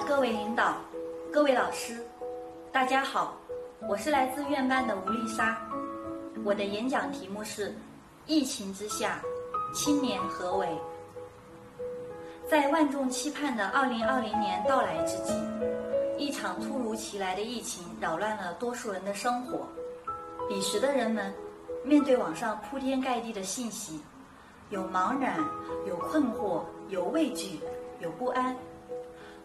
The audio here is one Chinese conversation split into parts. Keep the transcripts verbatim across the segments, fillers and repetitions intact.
的各位领导、各位老师，大家好，我是来自院办的吴丽莎。我的演讲题目是疫情之下，青年何为？在万众期盼的二零二零年到来之际，一场突如其来的疫情扰乱了多数人的生活。彼时的人们面对网上铺天盖地的信息，有茫然，有困惑，有畏惧，有不安。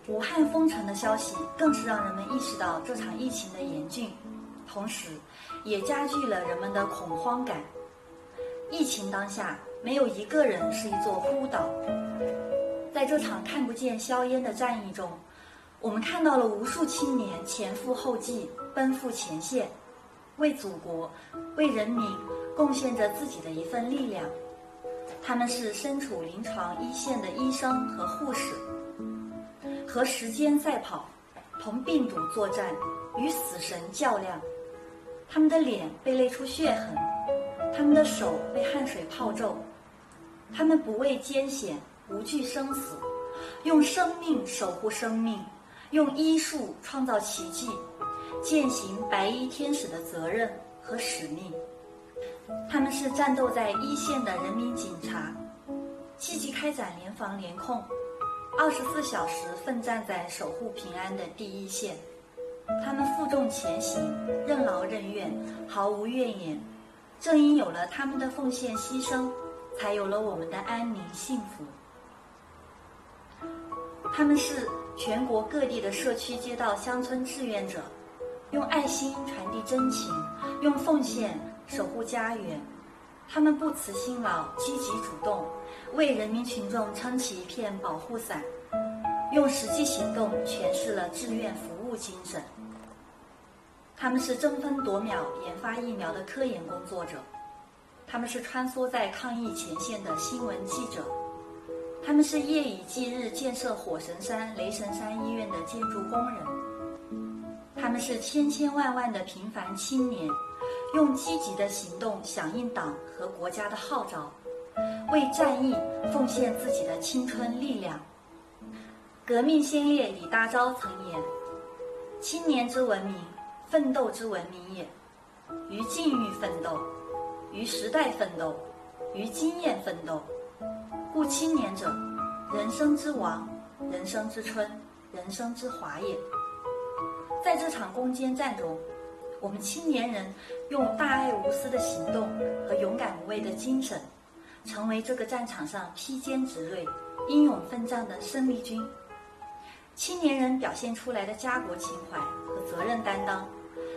武汉封城的消息更是让人们意识到这场疫情的严峻，同时也加剧了人们的恐慌感。疫情当下，没有一个人是一座孤岛。在这场看不见硝烟的战役中，我们看到了无数青年前赴后继，奔赴前线，为祖国、为人民贡献着自己的一份力量。他们是身处临床一线的医生和护士，和时间赛跑，同病毒作战，与死神较量。他们的脸被勒出血痕，他们的手被汗水泡皱，他们不畏艰险，不惧生死，用生命守护生命，用医术创造奇迹，践行白衣天使的责任和使命。他们是战斗在一线的人民警察，积极开展联防联控，二十四小时奋战在守护平安的第一线。他们负重前行，任劳任怨，毫无怨言。正因有了他们的奉献牺牲，才有了我们的安宁幸福。他们是全国各地的社区街道乡村志愿者，用爱心传递真情，用奉献守护家园。他们不辞辛劳，积极主动，为人民群众撑起一片保护伞，用实际行动诠释了志愿服务精神。他们是争分夺秒研发疫苗的科研工作者，他们是穿梭在抗疫前线的新闻记者，他们是夜以继日建设火神山、雷神山医院的建筑工人，他们是千千万万的平凡青年，用积极的行动响应党和国家的号召，为战役奉献自己的青春力量。革命先烈李大钊曾言：“青年之文明，奋斗之文明也。于境遇奋斗，于时代奋斗，于经验奋斗。”故青年者，人生之王，人生之春，人生之华也。在这场攻坚战中，我们青年人用大爱无私的行动和勇敢无畏的精神，成为这个战场上披坚执锐、英勇奋战的生力军。青年人表现出来的家国情怀和责任担当，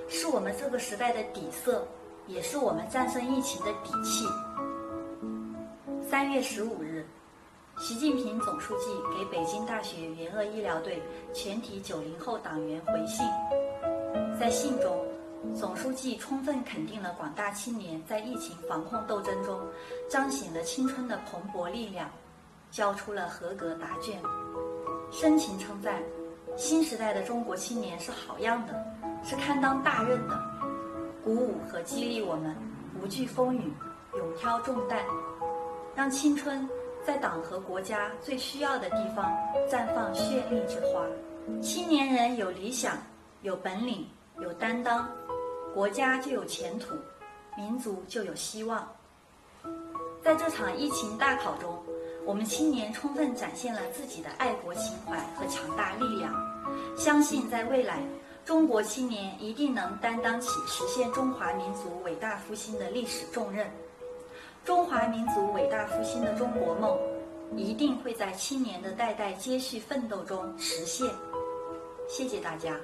是我们这个时代的底色，也是我们战胜疫情的底气。三月十五日，习近平总书记给北京大学援鄂医疗队全体九零后党员回信。在信中，总书记充分肯定了广大青年在疫情防控斗争中彰显了青春的蓬勃力量，交出了合格答卷，深情称赞新时代的中国青年是好样的，是堪当大任的，鼓舞和激励我们不惧风雨，勇挑重担，让青春在党和国家最需要的地方绽放绚丽之花。青年人有理想，有本领，有担当，国家就有前途，民族就有希望。在这场疫情大考中，我们青年充分展现了自己的爱国情怀和强大力量，相信在未来，中国青年一定能担当起实现中华民族伟大复兴的历史重任。中华民族伟大复兴的中国梦，一定会在青年的代代接续奋斗中实现。谢谢大家。